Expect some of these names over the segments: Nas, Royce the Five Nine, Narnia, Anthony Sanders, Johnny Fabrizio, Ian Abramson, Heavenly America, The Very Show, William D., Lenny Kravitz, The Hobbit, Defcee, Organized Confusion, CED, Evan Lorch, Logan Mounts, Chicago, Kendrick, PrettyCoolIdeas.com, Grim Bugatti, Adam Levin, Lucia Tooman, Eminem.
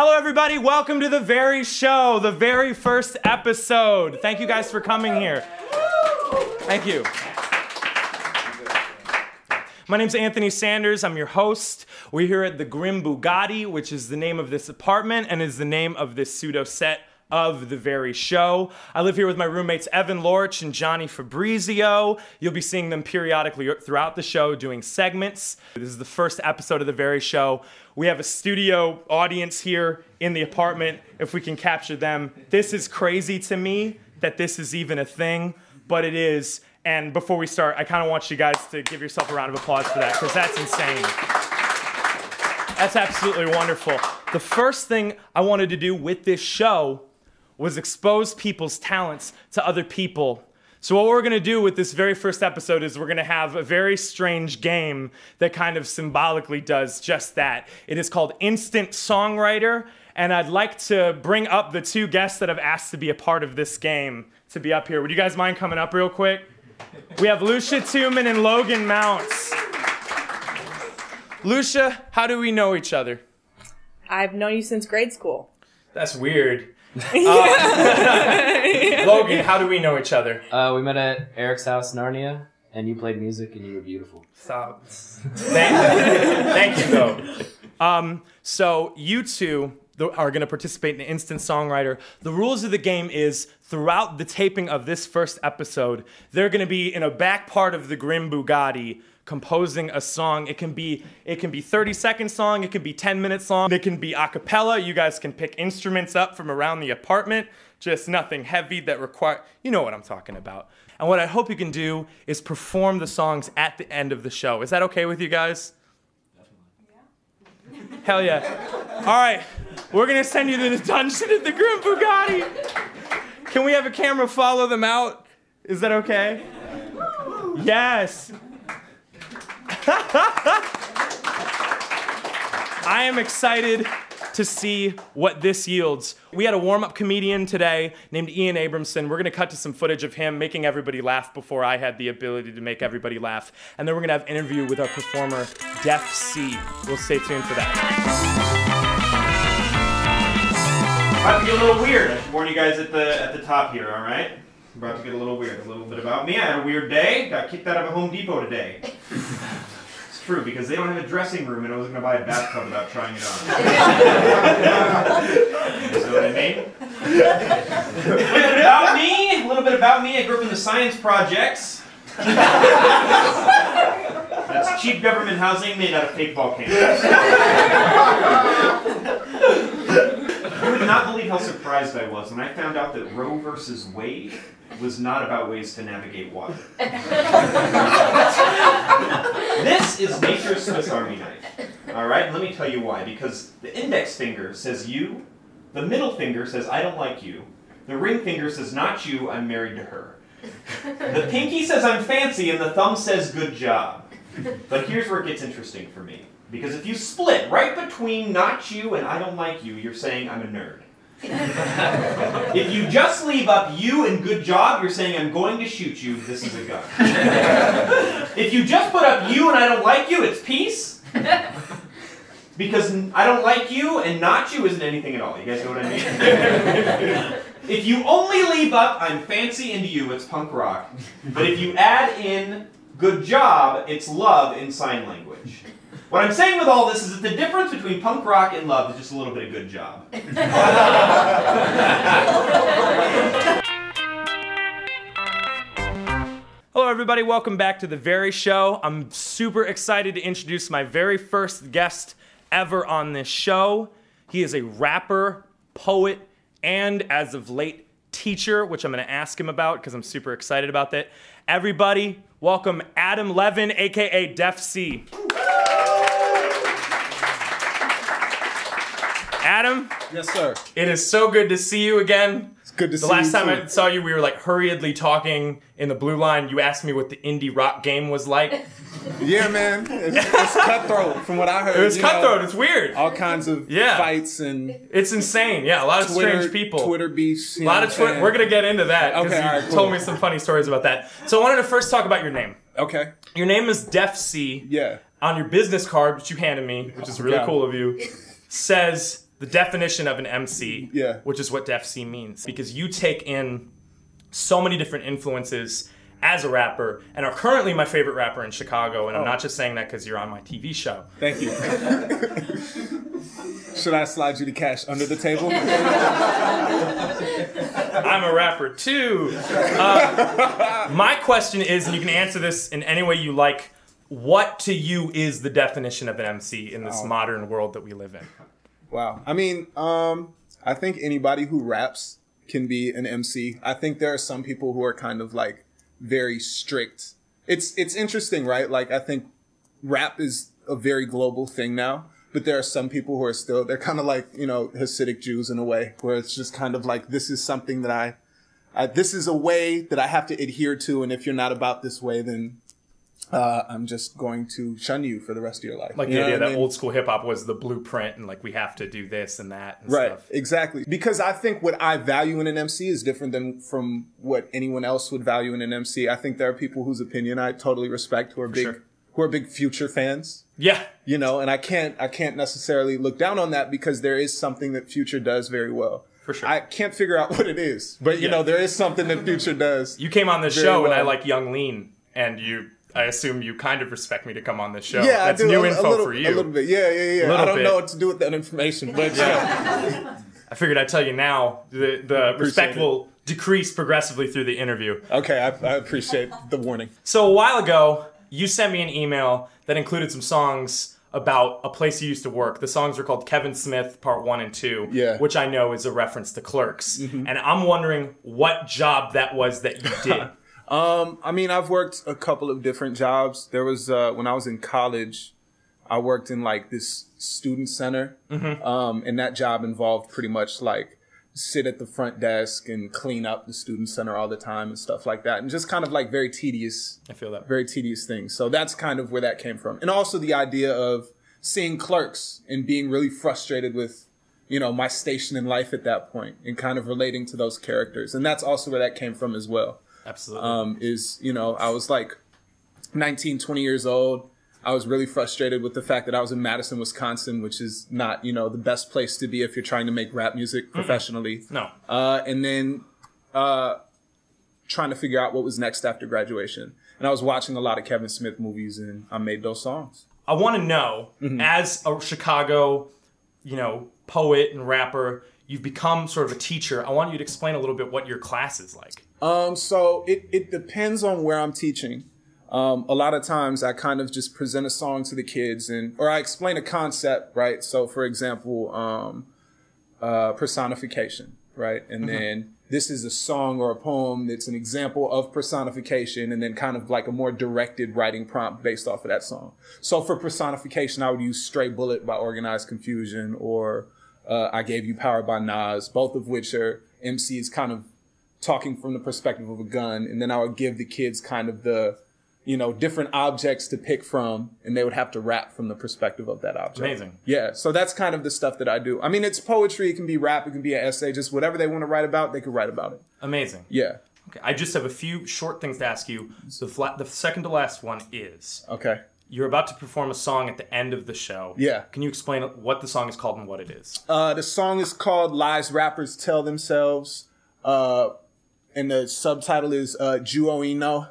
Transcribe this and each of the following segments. Hello everybody, welcome to The Very Show, the very first episode. Thank you guys for coming here. Thank you. My name's Anthony Sanders, I'm your host. We're here at the Grim Bugatti, which is the name of this apartment and is the name of this pseudo set of The Very Show. I live here with my roommates Evan Lorch and Johnny Fabrizio. You'll be seeing them periodically throughout the show doing segments. This is the first episode of The Very Show. We have a studio audience here in the apartment, if we can capture them. This is crazy to me that this is even a thing, but it is. And before we start, I kind of want you guys to give yourself a round of applause for that, because that's insane. That's absolutely wonderful. The first thing I wanted to do with this show was expose people's talents to other people. So what we're gonna do with this very first episode is we're gonna have a very strange game that kind of symbolically does just that. It is called Instant Songwriter, and I'd like to bring up the two guests that I've asked to be a part of this game to be up here. Would you guys mind coming up real quick? We have Lucia Tooman and Logan Mounts. Lucia, how do we know each other? I've known you since grade school. That's weird. Logan, how do we know each other? We met at Eric's house in Narnia, and you played music, and you were beautiful. Stop. Thank you, though. So you two are going to participate in the Instant Songwriter. The rules of the game is throughout the taping of this first episode, they're going to be in a back part of the Grim Bugatti, composing a song. It can be 30-second song, it can be 10-minute song, it can be a cappella. You guys can pick instruments up from around the apartment, just nothing heavy that require, you know what I'm talking about. And what I hope you can do is perform the songs at the end of the show. Is that okay with you guys? Yeah. Hell yeah. All right, we're gonna send you to the dungeon at the Grim Bugatti. Can we have a camera follow them out? Is that okay? Yes. I am excited to see what this yields. We had a warm-up comedian today named Ian Abramson. We're gonna cut to some footage of him making everybody laugh before I had the ability to make everybody laugh. And then we're gonna have an interview with our performer, Defcee. We'll stay tuned for that. About to get a little weird. I should warn you guys at the top here, all right? I'm about to get a little weird. A little bit about me. I had a weird day. Got kicked out of a Home Depot today. True, because they don't have a dressing room, and I wasn't going to buy a bathtub without trying it on. You know what I mean? A little bit about me. I grew up in the science projects. That's cheap government housing made out of fake volcanoes. You would not believe how surprised I was when I found out that Roe versus Wade was not about ways to navigate water. This is nature's Swiss Army knife. All right, let me tell you why. Because the index finger says you, the middle finger says I don't like you, the ring finger says not you, I'm married to her. The pinky says I'm fancy, and the thumb says good job. But here's where it gets interesting for me. Because if you split right between not you and I don't like you, you're saying I'm a nerd. If you just leave up you and good job, you're saying I'm going to shoot you, this is a gun. If you just put up you and I don't like you, it's peace. Because I don't like you and not you isn't anything at all. You guys know what I mean? If you only leave up I'm fancy into you, it's punk rock. But if you add in good job, it's love in sign language. What I'm saying with all this is that the difference between punk rock and love is just a little bit of good job. Hello everybody, welcome back to The Very Show. I'm super excited to introduce my very first guest ever on this show. He is a rapper, poet, and as of late, teacher, which I'm gonna ask him about because I'm super excited about that. Everybody, welcome Adam Levin, AKA Defcee. Adam? Yes, sir. It is so good to see you again. It's good to see you. The last time I saw you, we were like hurriedly talking in the blue line. You asked me what the indie rock game was like. Yeah, man. It's cutthroat from what I heard. It was cutthroat. It's weird. All kinds of fights and... It's insane. Yeah, a lot of strange people. Twitter beefs. A lot of Twitter. We're going to get into that because you told me some funny stories about that. So I wanted to first talk about your name. Okay. Your name is Defcee. Yeah. On your business card, which you handed me, which is really cool of you, says... the definition of an MC, which is what Defcee means. Because you take in so many different influences as a rapper, and are currently my favorite rapper in Chicago, and I'm not just saying that because you're on my TV show. Thank you. Should I slide you the cash under the table? I'm a rapper too. My question is, and you can answer this in any way you like, what to you is the definition of an MC in this modern world that we live in? Wow. I mean, I think anybody who raps can be an MC. I think there are some people who are kind of like very strict. It's interesting, right? Like, I think rap is a very global thing now. But there are some people who are still, they're kind of like, you know, Hasidic Jews in a way, where it's just kind of like, this is something that I this is a way that I have to adhere to. And if you're not about this way, then I'm just going to shun you for the rest of your life. Like, you know, the idea that old school hip hop was the blueprint, and like, we have to do this and that and stuff. Right, exactly. Because I think what I value in an MC is different than from what anyone else would value in an MC. I think there are people whose opinion I totally respect, who are big Future fans. Yeah. You know, and I can't necessarily look down on that, because there is something that Future does very well. For sure. I can't figure out what it is, but you know, there is something that Future does. You came on this show and I like Young Lean, and I assume you kind of respect me to come on this show. Yeah, that's new info for you. A little bit. Yeah. I don't know what to do with that information, but yeah. I figured I'd tell you now. The respect will decrease progressively through the interview. Okay, I appreciate the warning. So a while ago, you sent me an email that included some songs about a place you used to work. The songs were called Kevin Smith Part 1 and 2, which I know is a reference to Clerks. And I'm wondering what job that was that you did. I mean, I've worked a couple of different jobs. There was, when I was in college, I worked in like this student center. And that job involved pretty much like, sit at the front desk and clean up the student center all the time and stuff like that, and just kind of like very tedious. I feel that. Very tedious things. So that's kind of where that came from. And also the idea of seeing Clerks and being really frustrated with, you know, my station in life at that point, and kind of relating to those characters. And that's also where that came from as well. Absolutely. Is, you know, I was like 19, 20 years old. I was really frustrated with the fact that I was in Madison, Wisconsin, which is not, you know, the best place to be if you're trying to make rap music professionally. No. And then trying to figure out what was next after graduation. And I was watching a lot of Kevin Smith movies, and I made those songs. I want to know, as a Chicago, you know, poet and rapper, you've become sort of a teacher. I want you to explain a little bit what your class is like. So it depends on where I'm teaching. A lot of times I kind of just present a song to the kids, and or I explain a concept, right? So for example, personification, right? And then this is a song or a poem that's an example of personification, and then kind of like a more directed writing prompt based off of that song. So for personification, I would use Stray Bullet by Organized Confusion, or I Gave You Power by Nas, both of which are MCs kind of talking from the perspective of a gun. And then I would give the kids kind of the, you know, different objects to pick from, and they would have to rap from the perspective of that object. Amazing. Yeah, so that's kind of the stuff that I do. I mean, it's poetry, it can be rap, it can be an essay, just whatever they want to write about, they can write about it. Amazing. Yeah. Okay, I just have a few short things to ask you. So the second to last one is... Okay. You're about to perform a song at the end of the show. Yeah. Can you explain what the song is called and what it is? The song is called Lies Rappers Tell Themselves, and the subtitle is Juoino.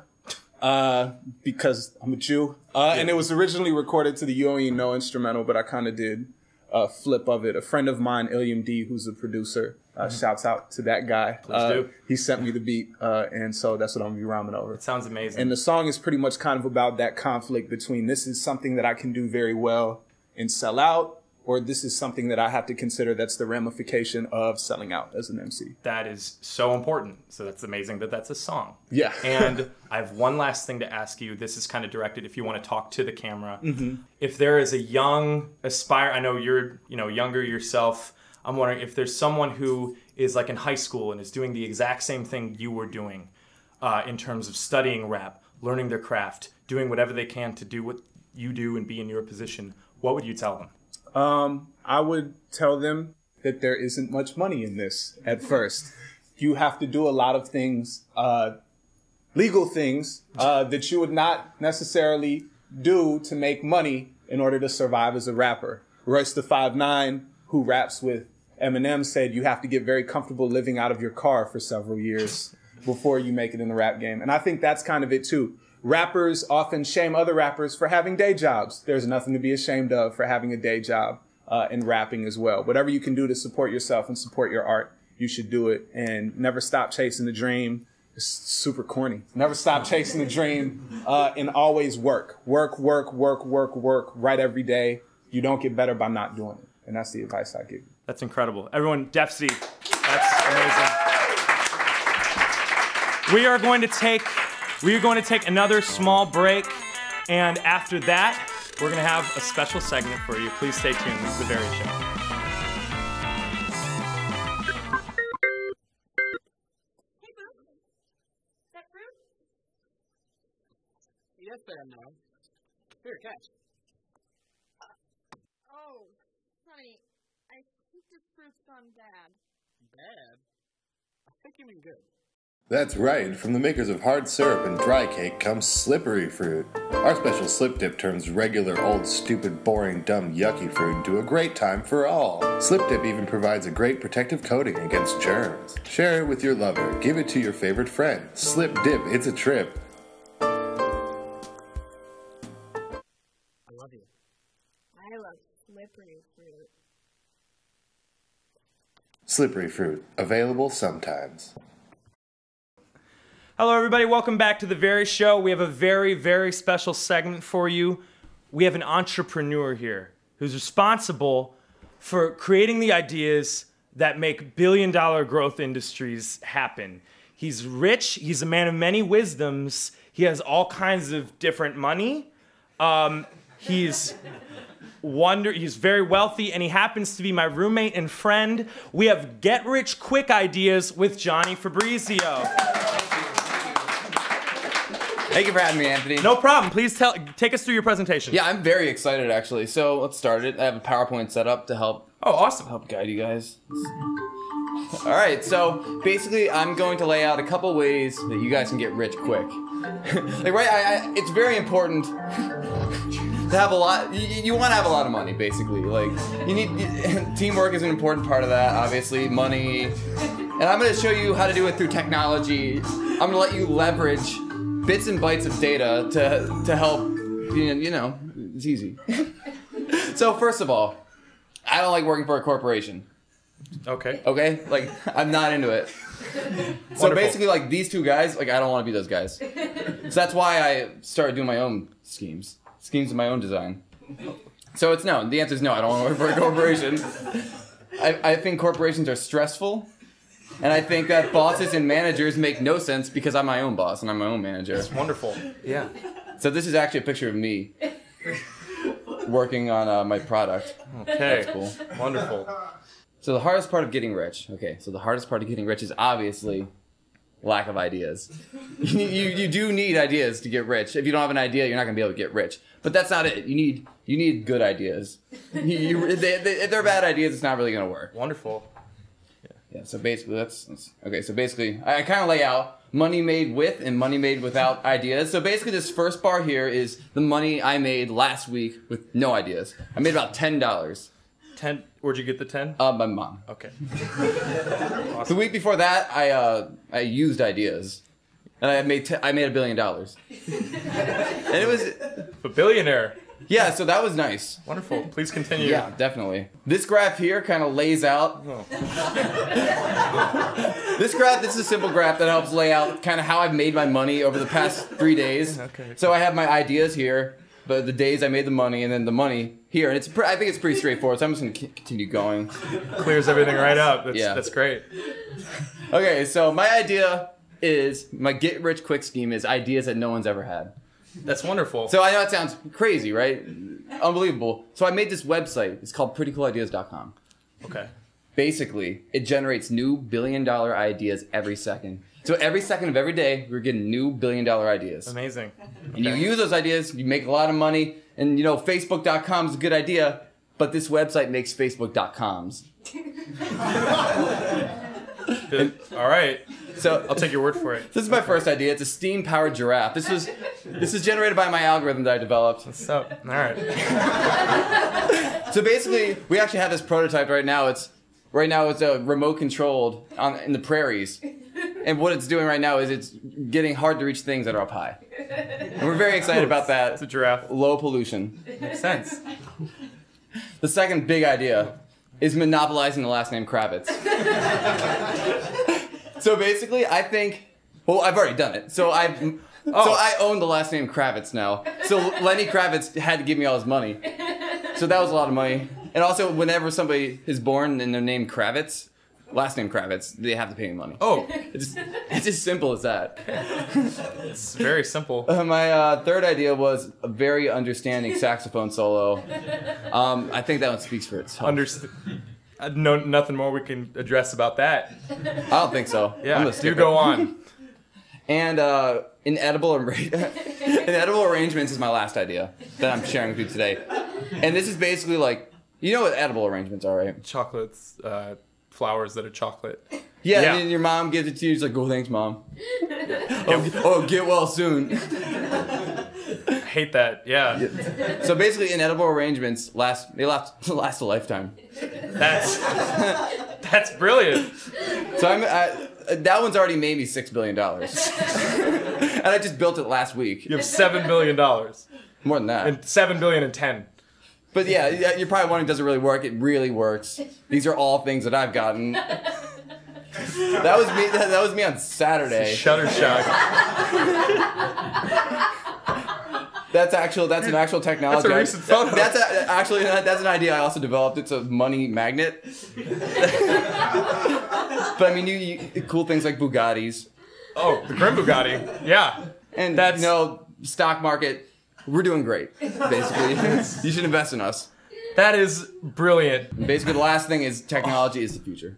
Because I'm a Jew. And it was originally recorded to the You Ain't No instrumental, but I kind of did a flip of it. A friend of mine, William D., who's a producer, shouts out to that guy. Please do. He sent me the beat, and so that's what I'm going to be rhyming over. It sounds amazing. And the song is pretty much kind of about that conflict between this is something that I can do very well and sell out, or this is something that I have to consider that's the ramification of selling out as an MC. That is so important. So that's amazing that that's a song. Yeah. And I have one last thing to ask you. This is kind of directed if you want to talk to the camera. If there is a young aspire, I know you're, you know, younger yourself. I'm wondering if there's someone who is like in high school and is doing the exact same thing you were doing in terms of studying rap, learning their craft, doing whatever they can to do what you do and be in your position. What would you tell them? I would tell them that there isn't much money in this at first. You have to do a lot of things, legal things, that you would not necessarily do to make money in order to survive as a rapper. Royce the 5'9", who raps with Eminem said you have to get very comfortable living out of your car for several years before you make it in the rap game. And I think that's kind of it too. Rappers often shame other rappers for having day jobs. There's nothing to be ashamed of for having a day job in rapping as well. Whatever you can do to support yourself and support your art, you should do it. And never stop chasing the dream. It's super corny. Never stop chasing the dream and always work. Work, work, work, work, work, right every day. You don't get better by not doing it. And that's the advice I give you. That's incredible. Everyone, Defcee. That's amazing. We are going to take another small break, and after that, we're going to have a special segment for you. Please stay tuned. This is The Very Show. Hey, Boo. Is that fruit? Yeah, that's better now. Here, catch. Oh, honey, I think this fruit's gone bad. Bad? I think you mean good. That's right, from the makers of hard syrup and dry cake comes Slippery Fruit. Our special slip dip turns regular, old, stupid, boring, dumb, yucky fruit into a great time for all. Slip dip even provides a great protective coating against germs. Share it with your lover, give it to your favorite friend. Slip dip, it's a trip. I love you. I love Slippery Fruit. Slippery Fruit, available sometimes. Hello everybody, welcome back to The Very Show. We have a very, very special segment for you. We have an entrepreneur here who's responsible for creating the ideas that make billion-dollar growth industries happen. He's rich, he's a man of many wisdoms, he has all kinds of different money, he's very wealthy, and he happens to be my roommate and friend. We have Get Rich Quick Ideas with Johnny Fabrizio. Thank you for having me, Anthony. No problem. Please take us through your presentation. Yeah, I'm very excited, actually. So let's start it. I have a PowerPoint set up to help. Oh, awesome. Help guide you guys. All right. So basically, I'm going to lay out a couple ways that you guys can get rich quick. Like, right? It's very important to have a lot. You want to have a lot of money, basically. Like, you need teamwork is an important part of that. Obviously, money. And I'm going to show you how to do it through technology. I'm going to let you leverage bits and bytes of data to help, you know, it's easy. So first of all, I don't like working for a corporation. Okay. Okay? Like, I'm not into it. So wonderful. Basically, like, these two guys, like, I don't want to be those guys. So that's why I started doing my own schemes. Schemes of my own design. So it's no. The answer is no, I don't want to work for a corporation. I think corporations are stressful. And I think that bosses and managers make no sense because I'm my own boss and I'm my own manager. That's wonderful. Yeah. So this is actually a picture of me working on my product. Okay. That's cool. Wonderful. So the hardest part of getting rich. Okay. So the hardest part of getting rich is obviously lack of ideas. You do need ideas to get rich. If you don't have an idea, you're not going to be able to get rich. But that's not it. You need good ideas. If they're bad ideas, it's not really going to work. Wonderful. Yeah, so basically that's okay. So basically, I kind of lay out money made with and money made without ideas. So basically, this first bar here is the money I made last week with no ideas. I made about $10. 10? Where'd you get the 10? My mom. Okay. Awesome. The week before that, I used ideas, and I made $1 billion, and it was a billionaire. Yeah, so that was nice. Wonderful. Please continue. Yeah, definitely. This graph here kind of lays out. Oh. This is a simple graph that helps lay out kind of how I've made my money over the past 3 days. Okay. So I have my ideas here, but the days I made the money, and then the money here. And I think it's pretty straightforward, so I'm just going to continue going. Clears everything right up. That's great. Okay, so my get rich quick scheme is ideas that no one's ever had. That's wonderful. So I know it sounds crazy, right? Unbelievable. So I made this website. It's called PrettyCoolIdeas.com. Okay. Basically, it generates new billion-dollar ideas every second. So every second of every day, we're getting new billion-dollar ideas. Amazing. And okay. You use those ideas, you make a lot of money, and you know Facebook.com is a good idea, but this website makes Facebook.coms. All right. So I'll take your word for it. This is my first idea. It's a steam-powered giraffe. This is generated by my algorithm that I developed. So, all right. So basically, we actually have this prototype right now. It's remote-controlled in the prairies. And what it's doing right now is it's getting hard-to-reach things that are up high. And we're very excited about that. It's a giraffe. Low pollution. Makes sense. The second big idea is monopolizing the last name Kravitz. So basically, I think, well, I've already done it. So I own the last name Kravitz now. So Lenny Kravitz had to give me all his money. So that was a lot of money. And also, whenever somebody is born and they're named Kravitz, last name Kravitz, they have to pay me money. Oh, it's as simple as that. It's very simple. My third idea was a very understanding saxophone solo. I think that one speaks for itself. No, nothing more we can address about that. I don't think so. Yeah, do go on. And inedible arrangements is my last idea that I'm sharing with you today. And this is basically like, you know what edible arrangements are, right? Chocolates. Flowers that are chocolate. Yeah, yeah, and then your mom gives it to you. She's like, oh, thanks, Mom. Oh, get well soon. I hate that, yeah. So basically, inedible arrangements last a lifetime. That's brilliant. So that one's already made me $6 billion. And I just built it last week. You have $7 billion. More than that. And $7 billion and 10. But yeah, you're probably wondering, does it really work? It really works. These are all things that I've gotten. That was me on Saturday. Shudder shock. That's an actual technology. That's a recent photo. That's an idea I also developed. It's a money magnet. But I mean, you cool things like Bugattis. Oh, the Grim Bugatti. Yeah. And that's stock market. We're doing great, basically. You should invest in us. That is brilliant. Basically, the last thing is technology is the future.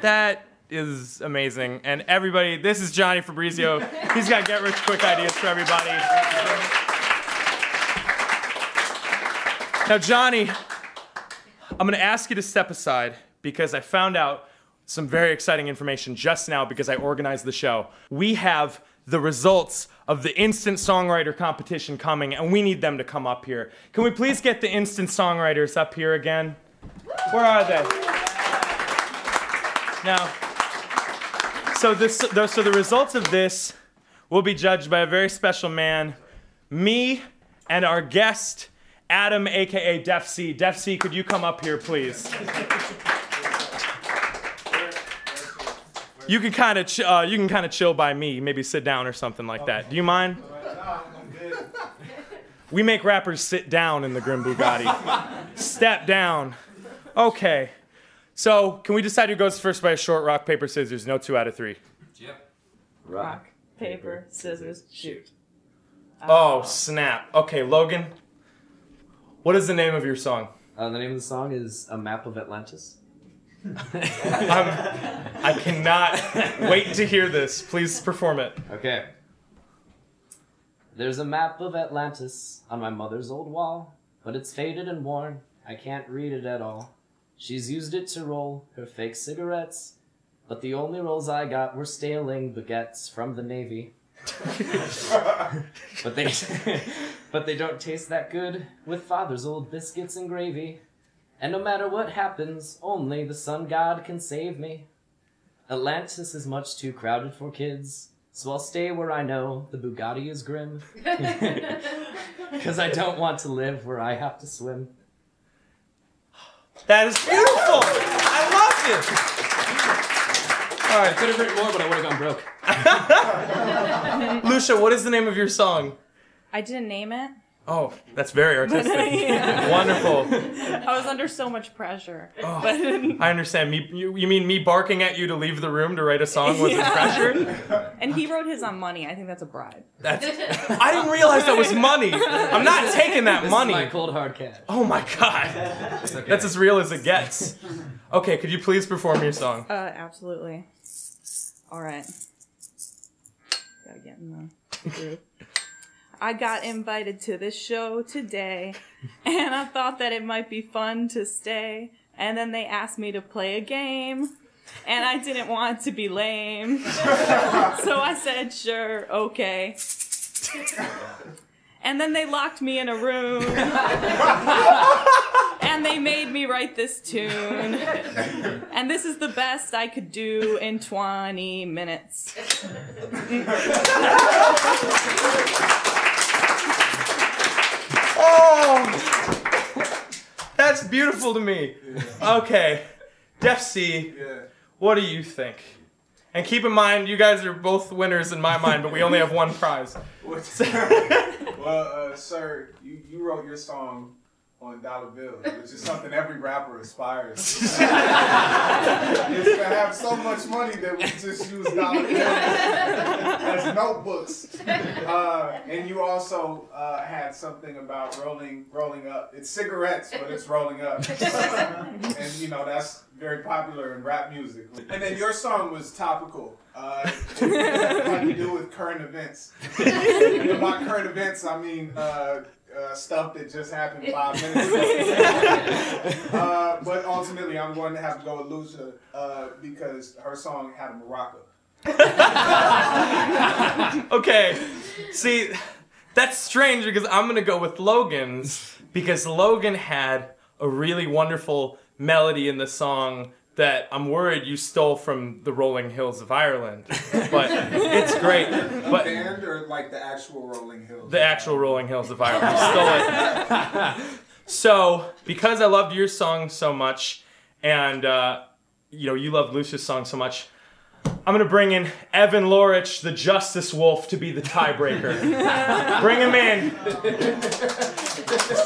That is amazing. And everybody, this is Johnny Fabrizio. He's got get-rich-quick ideas for everybody. Now, Johnny, I'm going to ask you to step aside because I found out some very exciting information just now because I organized the show. We have the results of the Instant Songwriter Competition coming, and we need them to come up here. Can we please get the Instant Songwriters up here again? Where are they? Now, so the results of this will be judged by a very special man, me and our guest, Adam, AKA Defcee. Defcee, could you come up here, please? You can kind of chill by me. Maybe sit down or something like that. Do you mind? We make rappers sit down in the Grim Bugatti. Step down. Okay. So can we decide who goes first by a short rock, paper, scissors? No 2 out of 3. Yep. Rock, paper, scissors, shoot. Oh snap. Okay, Logan. What is the name of your song? The name of the song is A Map of Atlantis. I cannot wait to hear this. Please perform it. Okay. There's a map of Atlantis on my mother's old wall, but it's faded and worn. I can't read it at all. She's used it to roll her fake cigarettes, but the only rolls I got were stealing baguettes from the Navy. But they don't taste that good with father's old biscuits and gravy. And no matter what happens, only the sun god can save me. Atlantis is much too crowded for kids, so I'll stay where I know the Bugatti is grim. 'Cause I don't want to live where I have to swim. That is beautiful! I loved it! All right, could have written more, but I would have gone broke. Lucia, what is the name of your song? I didn't name it. Oh, that's very artistic. Yeah. Wonderful. I was under so much pressure. Oh, I understand. You mean me barking at you to leave the room to write a song wasn't pressure? And he wrote his on money. I think that's a bribe. I didn't realize that was money. I'm not taking that money. This is my cold hard cash. Oh my God. Okay. That's as real as it gets. Okay, could you please perform your song? Absolutely. All right. Gotta get in the groove. I got invited to this show today, and I thought that it might be fun to stay, and then they asked me to play a game, and I didn't want to be lame. So I said, sure, okay. And then they locked me in a room. And they made me write this tune. And this is the best I could do in 20 minutes. Oh! That's beautiful to me. Yeah. Okay. Defcee, yeah. What do you think? And keep in mind, you guys are both winners in my mind, but we only have one prize. Well, sir, you wrote your song on dollar bills, which is something every rapper aspires to. It's to have so much money that we just use dollar bills as notebooks. And you also had something about rolling up. It's cigarettes, but it's rolling up. And you know, that's very popular in rap music. And then your song was topical. It had to do with current events. And by current events, I mean stuff that just happened 5 minutes ago. But ultimately, I'm going to have to go with Lucia because her song had a maraca. Okay. See, that's strange because I'm going to go with Logan's because Logan had a really wonderful melody in the song that I'm worried you stole from the rolling hills of Ireland. But it's great. But band or like the actual rolling hills? The actual rolling hills of Ireland. Stole it. So, because I loved your song so much, and you know, you loved Lucia's song so much, I'm gonna bring in Evan Lorch, the Justice Wolf, to be the tiebreaker. Bring him in.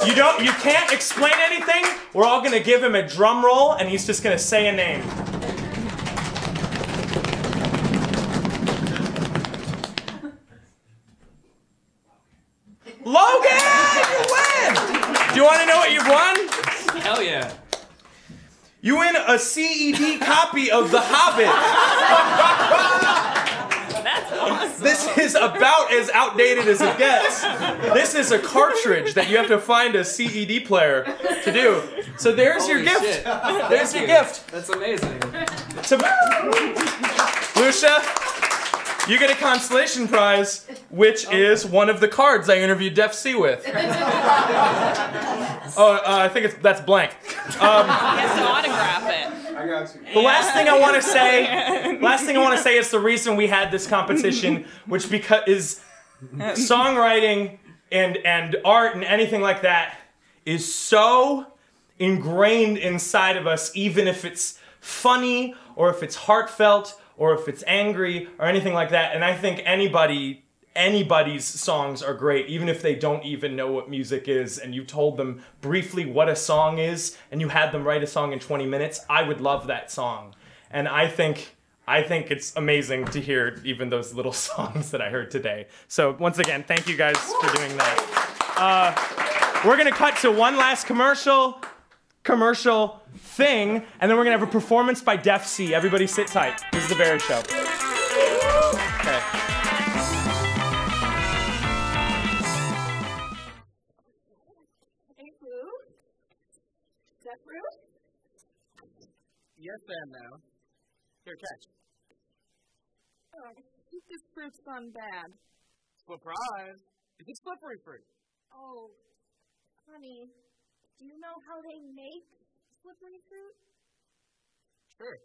You can't explain anything. We're all gonna give him a drum roll, and he's just gonna say a name. Logan, you win. Do you want to know what you've won? Hell yeah. You win a CED copy of The Hobbit. That's awesome. This is about as outdated as it gets. This is a cartridge that you have to find a CED player to do. So there's your gift. Shit. There's your gift. That's amazing. Lucia, you get a consolation prize, which is one of the cards I interviewed Defcee with. I think that's blank. He has to autograph it. I got you. The last thing I want to say, is the reason we had this competition, which is songwriting and art and anything like that is so ingrained inside of us, even if it's funny or if it's heartfelt or if it's angry or anything like that. And I think anybody's songs are great, even if they don't even know what music is, and you told them briefly what a song is, and you had them write a song in 20 minutes, I would love that song. And I think it's amazing to hear even those little songs that I heard today. So once again, thank you guys for doing that. We're gonna cut to one last commercial thing, and then we're gonna have a performance by Defcee. Everybody sit tight. This is The Barrett Show. Okay. Yes, ma'am, now. Here, catch. Oh, this fruit's gone bad. Surprise! It's a slippery fruit. Oh, honey, do you know how they make slippery fruit? Sure.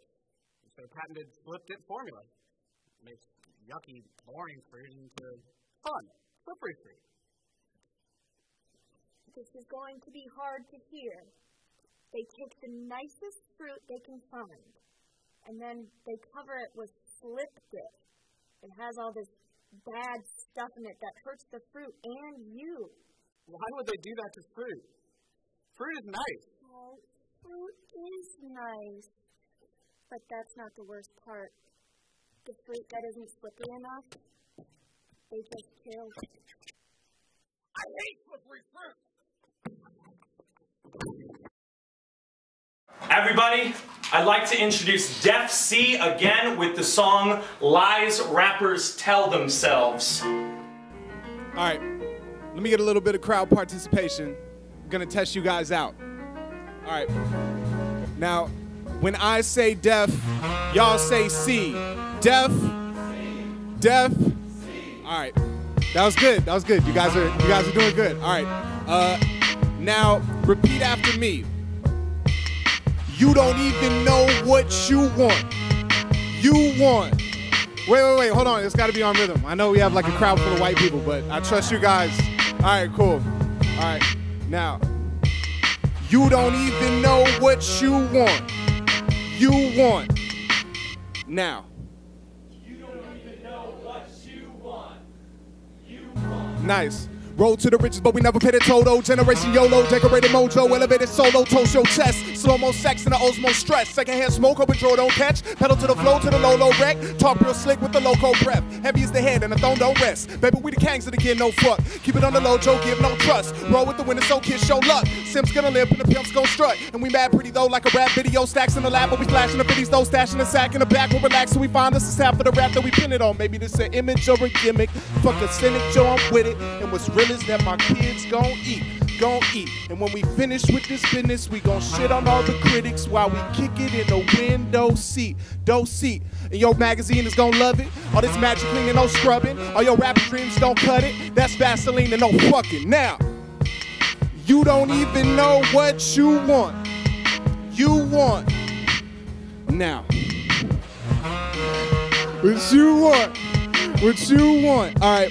It's a patented slip-dip formula. It makes yucky, boring fruit into fun, slippery fruit. This is going to be hard to hear. They take the nicest fruit they can find, and then they cover it with slip-dip. It has all this bad stuff in it that hurts the fruit and you. Why would they do that to fruit? Fruit is nice. Well, fruit is nice, but that's not the worst part. The fruit that isn't slippery enough, they just kill. I hate slippery fruit! Everybody, I'd like to introduce Defcee again with the song Lies Rappers Tell Themselves. Alright, let me get a little bit of crowd participation. I'm gonna test you guys out. Alright, now When I say deaf, y'all say C. Deaf, deaf. All right, that was good. That was good. You guys are doing good. All right. Now repeat after me. You don't even know what you want. You want. Wait. Hold on. It's got to be on rhythm. I know we have like a crowd full of white people, but I trust you guys. All right, cool. All right. Now. You don't even know what you want. You want. Now. You don't even know what you want. You want. Nice. Roll to the riches, but we never pay the total. Generation YOLO, decorated mojo, elevated solo, toast your chest. Slow-mo sex and the O's more stress. Secondhand smoke, hope a draw don't catch. Pedal to the flow, to the low wreck. Talk real slick with the loco breath. Heavy is the head and the throne don't rest. Baby, we the gangs of the kid, no fuck. Keep it on the low, Joe, give no trust. Roll with the winners, so kids show luck. Simps gonna limp and the pimps gon' strut. And we mad pretty though, like a rap video. Stacks in the lab, but we flashing the biddies though. Stashing the sack in the back, we'll relax so we find us a sap for the rap that we pin it on. Maybe this an image or a gimmick. Fuck a cynic, Joe, I'm with it. And what's real is that my kids gon' eat. And when we finish with this business, we gon' shit on all the critics while we kick it in the window seat, And your magazine is gon' love it. All this magic cleaning, no scrubbing. All your rapper dreams don't cut it. That's Vaseline and no fucking. Now, you don't even know what you want. You want. Now, what you want. What you want. All right.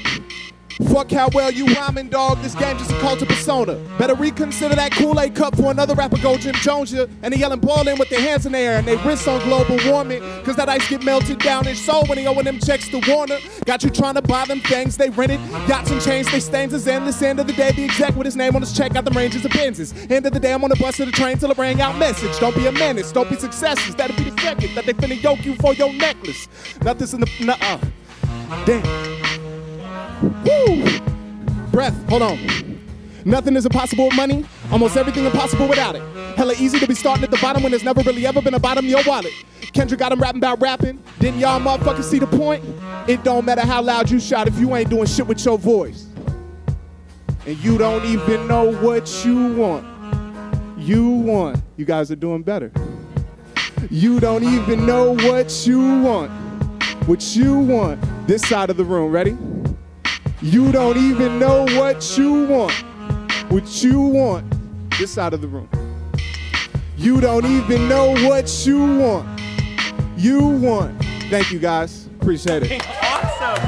Fuck how well you rhyming, dog. This game just a cult of persona. Better reconsider that Kool-Aid cup for another rapper go Jim Jones ya. And they yelling ball in with their hands in the air and they wrists on global warming. Cause that ice get melted down in soul when they owing them checks to Warner. Got you trying to buy them things they rented. Yachts and chains, they stains is endless. End of the day, the exec with his name on his check got them ranges of Benzes. End of the day, I'm on the bus to the train till I rang out message. Don't be a menace, don't be successes. That'll be the second that they finna yoke you for your necklace. Nothing's in the, damn. Woo! Breath, hold on. Nothing is impossible with money, almost everything impossible without it. Hella easy to be starting at the bottom when there's never really ever been a bottom in your wallet. Kendrick got him rapping about rapping, didn't y'all motherfuckers see the point? It don't matter how loud you shout if you ain't doing shit with your voice. And you don't even know what you want. You want. You guys are doing better. You don't even know what you want. What you want. This side of the room, ready? You don't even know what you want. What you want. This side of the room. You don't even know what you want. You want. Thank you guys. Appreciate it. Awesome.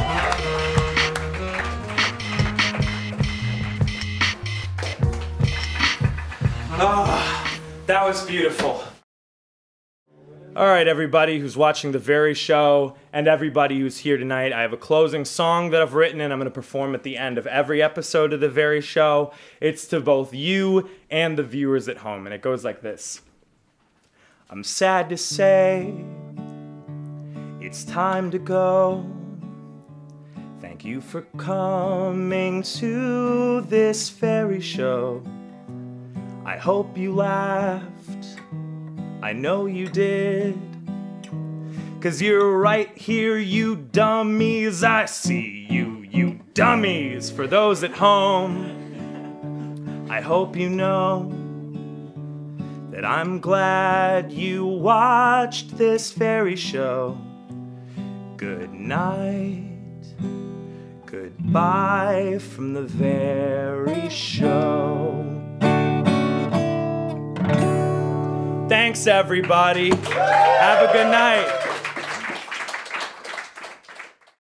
Oh, that was beautiful. All right, everybody who's watching the very show and everybody who's here tonight, I have a closing song that I've written and I'm going to perform at the end of every episode of the very show. It's to both you and the viewers at home, and it goes like this. I'm sad to say it's time to go. Thank you for coming to this very show. I hope you laughed. I know you did, 'cause you're right here, you dummies. I see you, you dummies. For those at home, I hope you know that I'm glad you watched this fairy show. Good night, goodbye from the very show. Thanks, everybody. Have a good night.